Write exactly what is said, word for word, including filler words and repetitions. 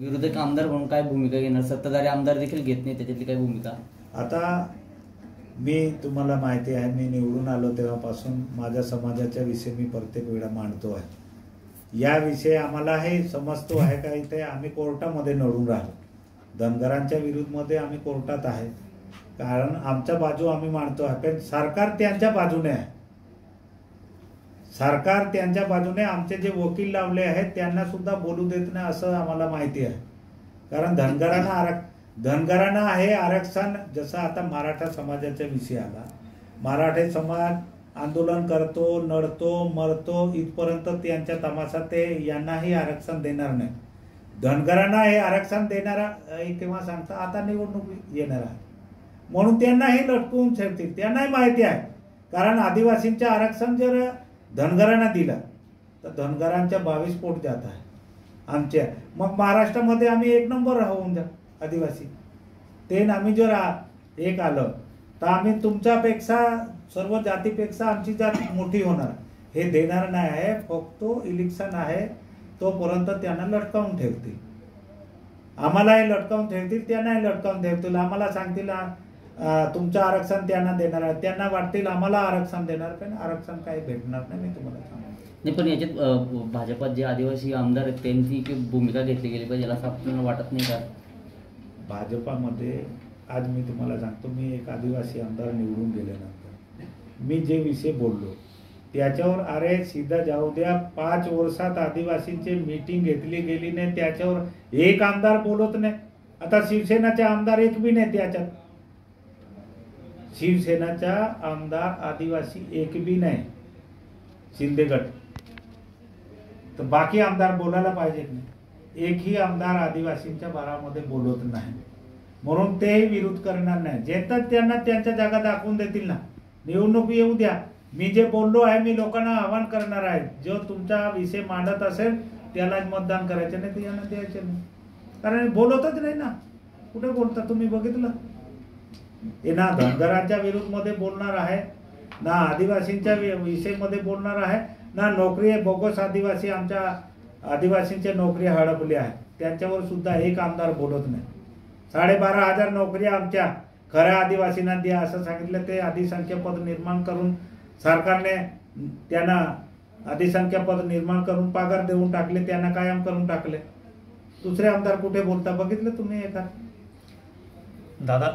विरोधक आमदार म्हणून काय भूमिका घेणार? सत्ताधारी आमदार देखील घेत नाही, त्याच्यातली काय भूमिका? आता मी तुम्हाला माहिती आहे, मी निवडून आलो तेव्हापासून माझ्या समाजाच्या विषयी मी प्रत्येक वेळा मांडतो आहे. या विषयी आम्हाला हे समजतो आहे का इथे आम्ही कोर्टामध्ये लढून राहतो, धनगरांच्या विरुद्धमध्ये आम्ही कोर्टात आहे, कारण आमच्या बाजू आम्ही मांडतो आहे. पण सरकार त्यांच्या बाजूने आहे, सरकार त्यांच्या बाजूने. आमचे जे वकील लावले आहेत त्यांना सुद्धा बोलू देत नाही असं आम्हाला माहिती आहे, कारण धनगरांना आरक्षण धनगरांना आहे आरक्षण. जसं आता मराठा समाजाचा विषय आला, मराठा समाज आंदोलन करतो, लढतो, मरतो, इथपर्यंत त्यांच्या तमाशात ते यांनाही आरक्षण देणार नाही. धनगरांना हे आरक्षण देणारा तेव्हा सांगता आता निवडणूक येणार आहे म्हणून त्यांनाही लटकवून ठेवतील. त्यांनाही माहिती आहे, कारण आदिवासींचं आरक्षण जर धनगरांना दिला तर धनगरांच्या बावीस पोट जात आहे आमच्या, मग महाराष्ट्रामध्ये आम्ही एक नंबर राहून जा आदिवासी. ते आम्ही जर एक आलं तर आम्ही तुमच्यापेक्षा सर्व जातीपेक्षा आमची जात मोठी होणार, हे देणार नाही आहे. फक्त इलेक्शन आहे तोपर्यंत त्यांना लटकावून ठेवतील, आम्हालाही लटकावून ठेवतील, त्यांनाही लटकावून ठेवतील. आम्हाला सांगतील तुमचं आरक्षण त्यांना देणार आहे, त्यांना वाटतील आम्हाला आरक्षण देणार, पण आरक्षण काही भेटणार नाही. मी तुम्हाला सांगतो नाही, पण याच्यात भाजपात जे आदिवासी आमदार आहेत त्यांची भूमिका घेतली गेली पाहिजे असं आपल्याला वाटत नाही का? भाजपामध्ये आज मी तुम्हाला सांगतो, मी एक आदिवासी आमदार निवडून गेल्यानंतर मी जे विषय बोललो त्याच्यावर अरे सीधा जाऊ द्या, पाच वर्षात आदिवासींची मीटिंग घेतली गेली नाही, त्याच्यावर एक आमदार बोलत नाही. आता शिवसेनाचे आमदार एक बी नाही त्याच्यात, शिवसेनाचा आमदार आदिवासी एक बी नाही शिंदे गट, तर बाकी आमदार बोलायला पाहिजेत नाही. एकही आमदार आदिवासींच्या बारामध्ये बोलत नाही, म्हणून तेही विरोध करणार नाही. जेंत त्यांना त्यांच्या जागा दाखवून देतील ना, निवडणूक येऊ द्या. मी जे बोललो आहे मी लोकांना आवाहन करणार आहे, जो तुमचा विषय मांडत असेल त्याला मतदान करायचं नाही, त्यांना द्यायचं नाही, कारण बोलतच नाही ना. कुठे बोलता तुम्ही बघितलं? हे ना धनगरांच्या विरोधामध्ये बोलणार आहे, ना आदिवासींच्या विषयमध्ये बोलणार आहे, ना नोकरी बोगस आदिवासी आमच्या आदिवासींच्या नोकरी हडपली आहे त्याच्यावर सुद्धा एक आमदार बोलत नाही. साडेबारा हजार नोकऱ्या आमच्या खऱ्या आदिवासींना द्या असं सांगितलं, ते आदिसंख्या पद निर्माण करून सरकारने त्यांना आदिसंख्या पद निर्माण करून पगार देऊन टाकले, त्यांना कायम करून टाकले. दुसरे आमदार कुठे बोलता बघितलं तुम्ही एका दादा?